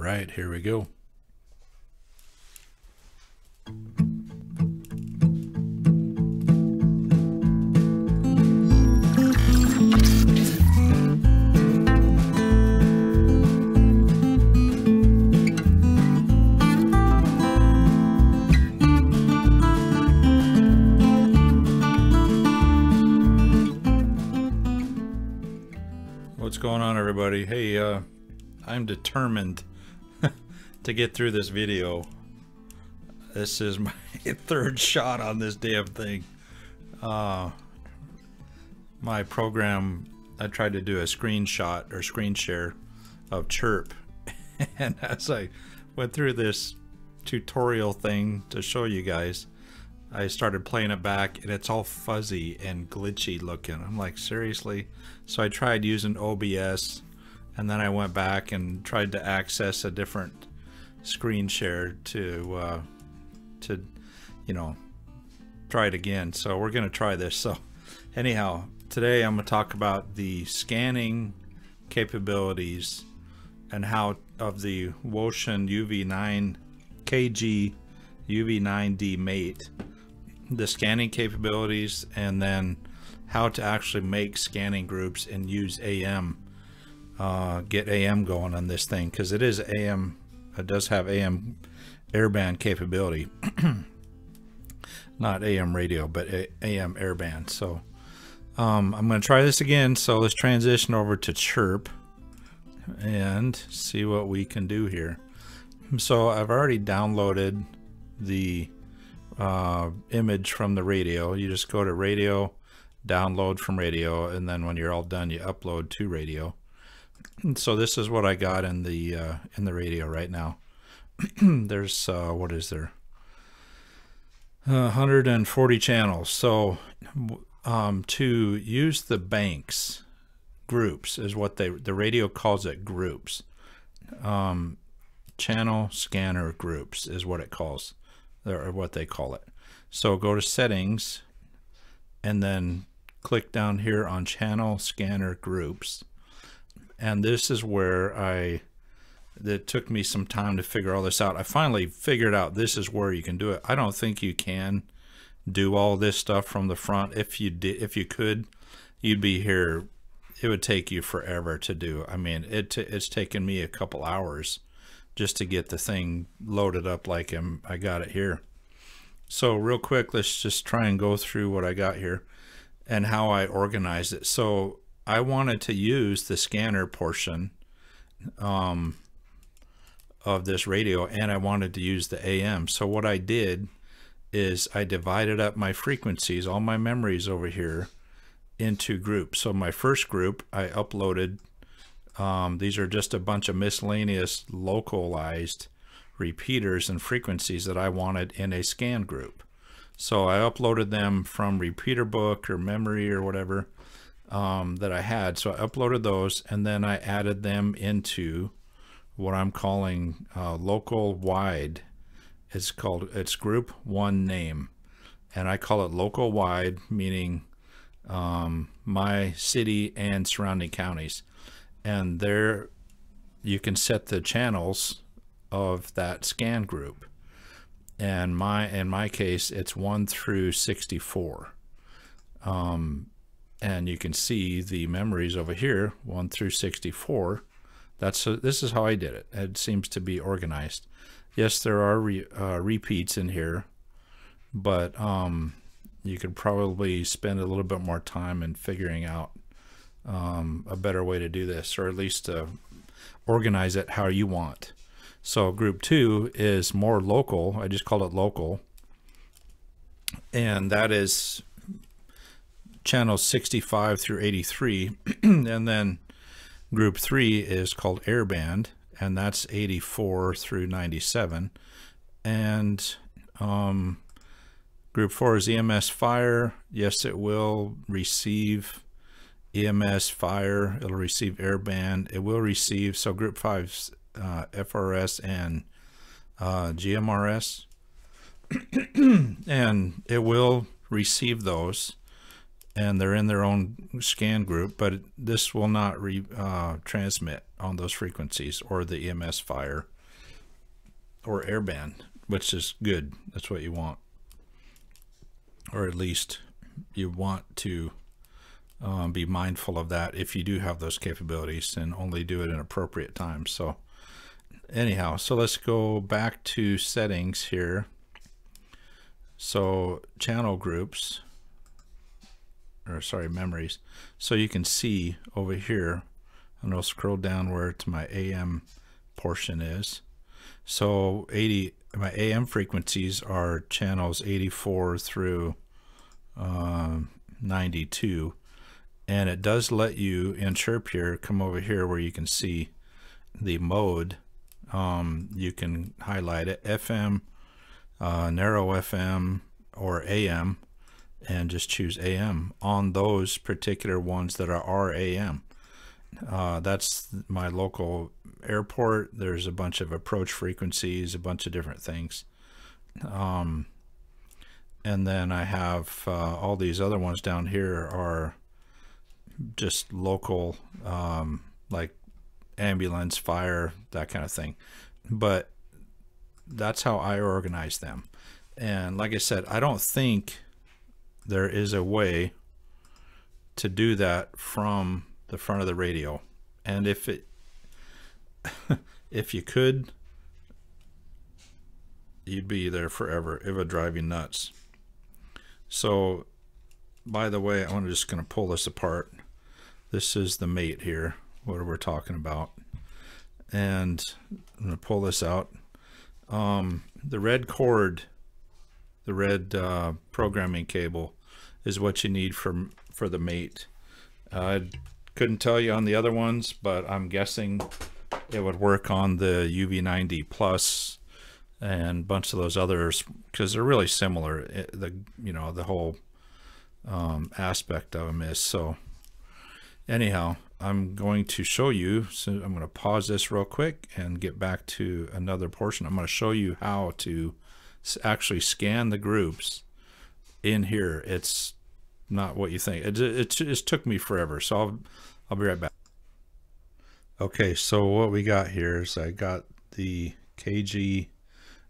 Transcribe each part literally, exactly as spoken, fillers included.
right, here we go. What's going on, everybody? Hey, uh, I'm determined to get through this video. This is my third shot on this damn thing. Uh, my program, I tried to do a screenshot or screen share of Chirp. And as I went through this tutorial thing to show you guys, I started playing it back and it's all fuzzy and glitchy looking. I'm like, seriously? So I tried using O B S and then I went back and tried to access a different screen share to, uh, to, you know, try it again. So we're going to try this. So anyhow, today I'm going to talk about the scanning capabilities and how of the Wouxun U V nine K G U V nine D Mate. The scanning capabilities, and then how to actually make scanning groups and use A M, uh, get A M going on this thing, because it is A M, it does have A M airband capability, not A M radio, but A M airband. So um, I'm going to try this again. So let's transition over to Chirp and see what we can do here. So I've already downloaded the Uh, image from the radio. You just go to radio, download from radio, and then when you're all done, you upload to radio. And so this is what I got in the uh, in the radio right now. There's uh, what is there? Uh, one hundred forty channels. So um, to use the banks, groups is what they the radio calls it. Groups, um, channel scanner groups is what it calls. Or what they call it. So go to settings and then click down here on channel scanner groups. And this is where I, it took me some time to figure all this out. I finally figured out this is where you can do it. I don't think you can do all this stuff from the front. If you did, if you could, you'd be here. It would take you forever to do. I mean, it, it's taken me a couple hours just to get the thing loaded up like I'm, I got it here. So real quick, let's just try and go through what I got here and how I organized it. So I wanted to use the scanner portion um, of this radio, and I wanted to use the A M. So what I did is I divided up my frequencies, all my memories over here, into groups. So my first group I uploaded. Um, these are just a bunch of miscellaneous localized repeaters and frequencies that I wanted in a scan group. So I uploaded them from repeater book or memory or whatever um, that I had. So I uploaded those and then I added them into what I'm calling uh, local wide. It's called, it's group one name. And I call it local wide, meaning um, my city and surrounding counties. And there you can set the channels of that scan group. And my, in my case, it's one through sixty-four. Um, and you can see the memories over here, one through sixty-four. That's a, this is how I did it. It seems to be organized. Yes, there are re, uh, repeats in here, but um, you could probably spend a little bit more time in figuring out um a better way to do this, or at least to organize it how you want. So group two is more local. I just call it local, and that is channels sixty-five through eighty-three. And then group three is called airband, and that's eighty-four through ninety-seven. And um group four is E M S fire. Yes, it will receive E M S fire, it'll receive airband, it will receive, so group five's uh, F R S and uh, G M R S, and it will receive those and they're in their own scan group, but this will not re, uh, transmit on those frequencies or the E M S fire or airband, which is good. That's what you want, or at least you want to um, be mindful of that if you do have those capabilities, and only do it in appropriate times. So anyhow, so let's go back to settings here. So channel groups, or sorry, memories. So you can see over here, and I'll scroll down where to my A M portion is. So eighty, my A M frequencies are channels eighty-four through uh, ninety-two, and it does let you in Chirp here, come over here where you can see the mode. Um, you can highlight it, F M, uh, narrow F M or A M, and just choose A M on those particular ones that are, are A M. Uh, that's my local airport. There's a bunch of approach frequencies, a bunch of different things. Um, and then I have uh, all these other ones down here are just local, um, like ambulance, fire, that kind of thing. But that's how I organize them. And like I said, I don't think there is a way to do that from the front of the radio. And if it, if you could, you'd be there forever. It would drive you nuts. So by the way, I'm just going to pull this apart. This is the Mate here, what we're talking about. And I'm going to pull this out. Um, the red cord, the red uh, programming cable is what you need for, for the Mate. Uh, I couldn't tell you on the other ones, but I'm guessing it would work on the U V nine D Plus and a bunch of those others, because they're really similar. It, the, you know, the whole um, aspect of them is. So anyhow, I'm going to show you, so I'm going to pause this real quick and get back to another portion. I'm going to show you how to actually scan the groups in here. It's not what you think. It, it, it just took me forever. So I'll, I'll be right back. Okay. So what we got here is I got the K G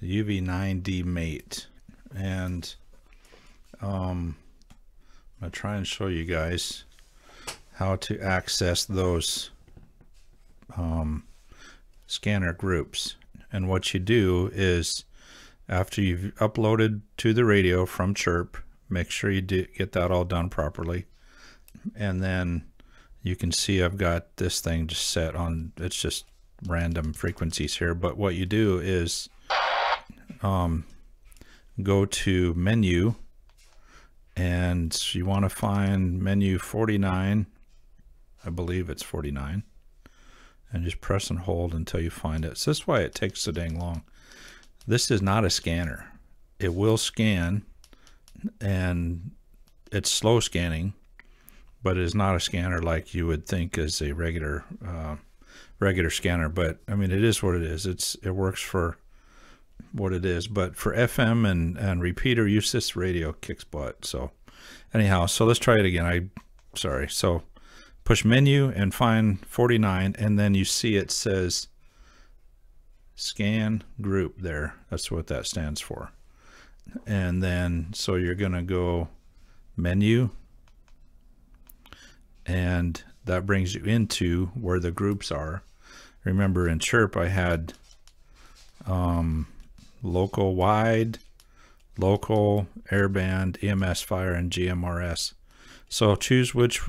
U V nine D Mate, and um, I'm going to try and show you guys how to access those um, scanner groups. And what you do is, after you've uploaded to the radio from Chirp, make sure you do get that all done properly. And then you can see I've got this thing just set on, it's just random frequencies here. But what you do is um, go to menu, and you want to find menu forty-nine. I believe it's forty-nine, and just press and hold until you find it. So that's why it takes so dang long. This is not a scanner. It will scan, and it's slow scanning, but it's not a scanner like you would think is a regular, uh, regular scanner. But I mean, it is what it is. It's, it works for what it is, but for F M and, and repeater use, this radio kicks butt. So anyhow, so let's try it again. I, sorry. So push menu and find forty-nine, and then you see it says scan group there. That's what that stands for. And then, so you're going to go menu, and that brings you into where the groups are. Remember in Chirp, I had um, local wide, local, airband, E M S fire, and G M R S. So choose which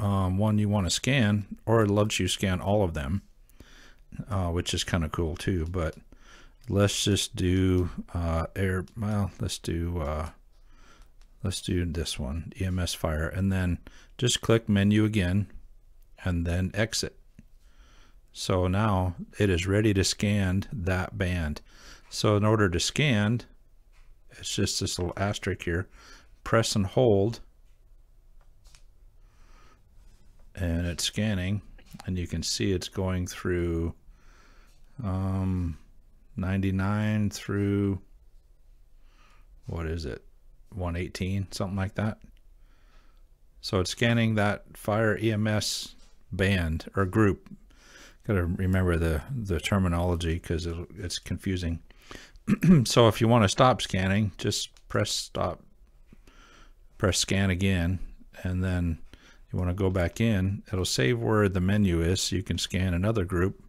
Um, one you want to scan, or it lets you scan all of them, uh, which is kind of cool too. But let's just do uh, air. Well, let's do uh, let's do this one, E M S fire, and then just click menu again, and then exit. So now it is ready to scan that band. So in order to scan, it's just this little asterisk here. Press and hold, and it's scanning, and you can see it's going through um, ninety-nine through, what is it, one eighteen, something like that. So it's scanning that fire E M S band or group. Got to remember the, the terminology because it's confusing. So if you want to stop scanning, just press stop, press scan again, and then you want to go back in. It'll save where the menu is so you can scan another group.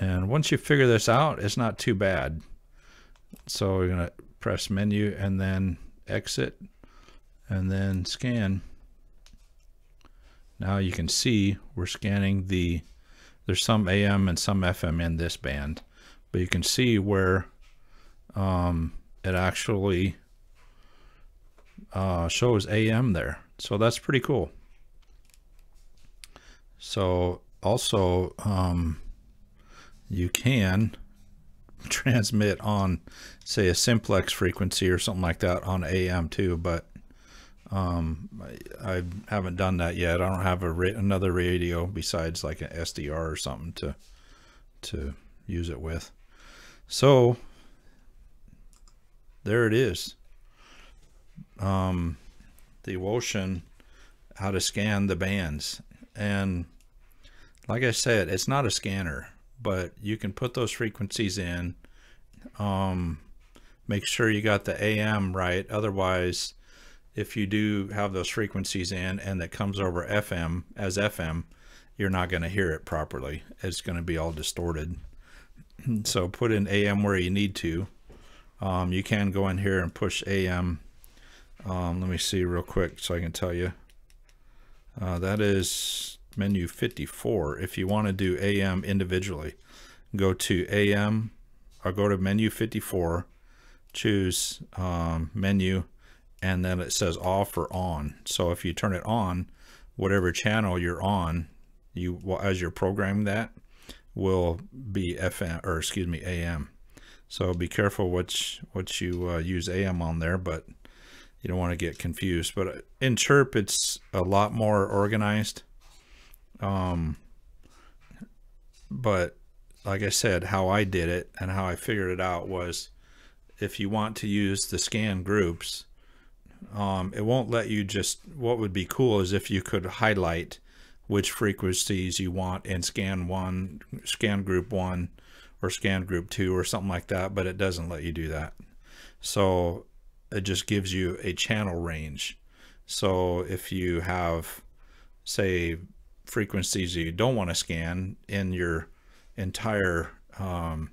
And once you figure this out, it's not too bad. So you're going to press menu and then exit and then scan. Now you can see we're scanning the, there's some A M and some F M in this band, but you can see where um, it actually uh, shows A M there. So that's pretty cool. So also um, you can transmit on, say, a simplex frequency or something like that on A M too, but um I, I haven't done that yet. I don't have a ra another radio besides like an S D R or something to to use it with. So there it is, um the Wouxun, how to scan the bands. And like I said, it's not a scanner, but you can put those frequencies in. Um make sure you got the A M right, otherwise if you do have those frequencies in and that comes over F M as F M, you're not going to hear it properly. It's going to be all distorted. So put in A M where you need to. Um, you can go in here and push A M. Um, let me see real quick so I can tell you. Uh, that is menu fifty-four. If you want to do A M individually, go to A M or go to menu fifty-four, choose um, menu, and then it says off or on. So if you turn it on, whatever channel you're on, you will, as you're programming that, will be F M, or excuse me, A M. So be careful what you, what you uh, use A M on there, but you don't want to get confused. But in Chirp, it's a lot more organized. Um, but like I said, how I did it and how I figured it out was, if you want to use the scan groups, Um, it won't let you just, what would be cool is if you could highlight which frequencies you want and scan one, scan group one or scan group two or something like that, but it doesn't let you do that. So it just gives you a channel range. So if you have, say, frequencies you don't want to scan in your entire um,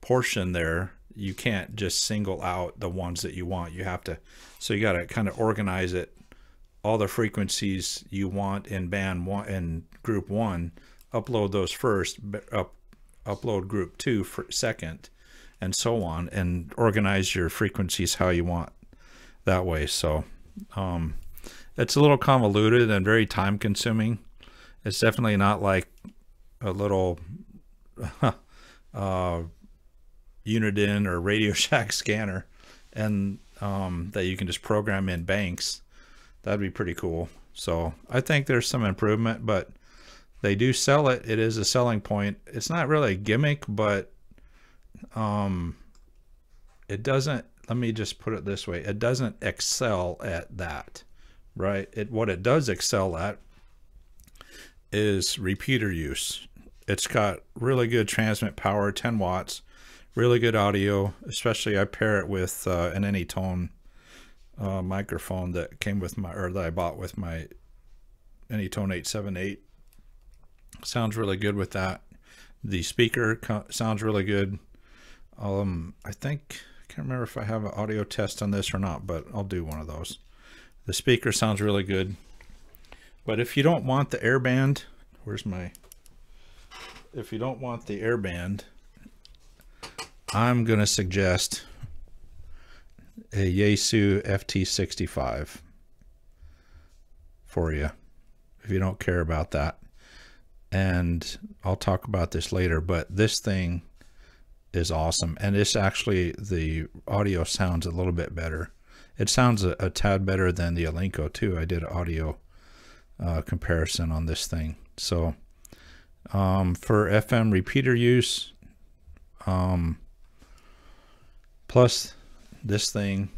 portion there, you can't just single out the ones that you want. You have to, so you got to kind of organize it. All the frequencies you want in band one and group one, upload those first, up, upload group two for second, and so on, and organize your frequencies how you want that way. So um, it's a little convoluted and very time consuming. It's definitely not like a little, uh, Uniden or Radio Shack scanner, and um, that you can just program in banks. That'd be pretty cool. So I think there's some improvement, but they do sell it. It is a selling point. It's not really a gimmick, but um, it doesn't, let me just put it this way. It doesn't excel at that, right? It, what it does excel at is repeater use. It's got really good transmit power, ten watts. Really good audio, especially I pair it with uh, an Anytone uh, microphone that came with my, or that I bought with my Anytone eight seventy-eight. Sounds really good with that. The speaker sounds really good. Um, I think, I can't remember if I have an audio test on this or not, but I'll do one of those. The speaker sounds really good. But if you don't want the airband, where's my, if you don't want the airband, I'm going to suggest a Yaesu F T sixty-five for you if you don't care about that. And I'll talk about this later, but this thing is awesome. And it's actually, the audio sounds a little bit better. It sounds a, a tad better than the Elenco too. I did an audio uh, comparison on this thing. So um, for F M repeater use, um, plus this thing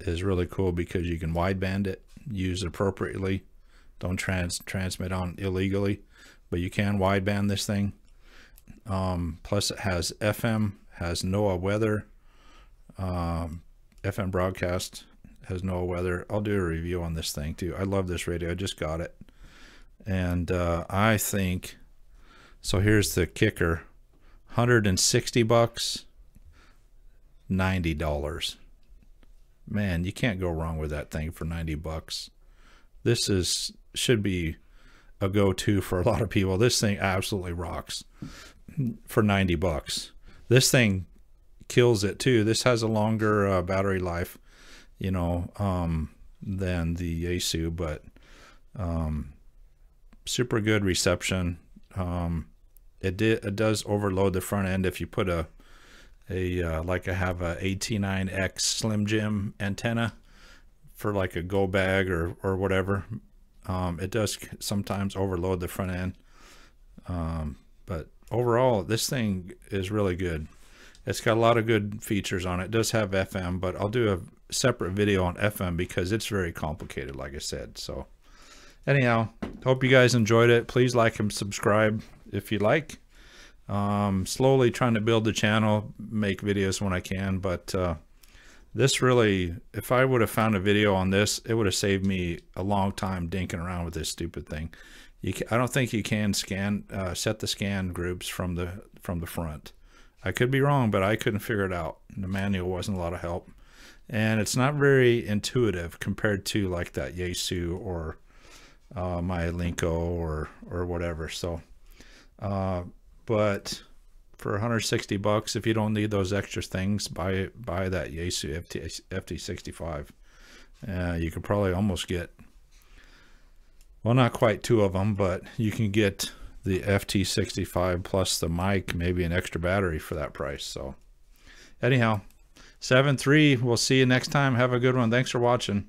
is really cool because you can wideband it. use it appropriately. Don't trans transmit on illegally, but you can wideband this thing. Um, plus it has F M, has NOAA weather, um, F M broadcast, has NOAA weather. I'll do a review on this thing too. I love this radio. I just got it. And, uh, I think, so here's the kicker, one hundred sixty bucks, ninety dollars. Man, you can't go wrong with that thing for ninety bucks. This is, should be a go-to for a lot of people. This thing absolutely rocks for ninety bucks. This thing kills it too. This has a longer uh, battery life, you know, um, than the Yaesu, but, um, super good reception. Um, it did, it does overload the front end. If you put a, a, uh, like I have a A T nine X slim jim antenna for like a go bag or, or whatever. Um, it does sometimes overload the front end. Um, but overall, this thing is really good. It's got a lot of good features on it. It does have F M, but I'll do a separate video on F M because it's very complicated, like I said. So anyhow, hope you guys enjoyed it. Please like and subscribe if you like. Um, slowly trying to build the channel, make videos when I can, but, uh, this really, if I would have found a video on this, it would have saved me a long time dinking around with this stupid thing. You can, I don't think you can scan, uh, set the scan groups from the from the front. I could be wrong, but I couldn't figure it out. The manual wasn't a lot of help, and it's not very intuitive compared to like that Yaesu or uh, my Linko or or whatever. So, uh, but. For one hundred sixty bucks, if you don't need those extra things, buy buy that Yaesu F T sixty-five. Uh, you could probably almost get, well, not quite two of them, but you can get the F T sixty-five plus the mic, maybe an extra battery for that price. So anyhow, seven three, we'll see you next time. Have a good one. Thanks for watching.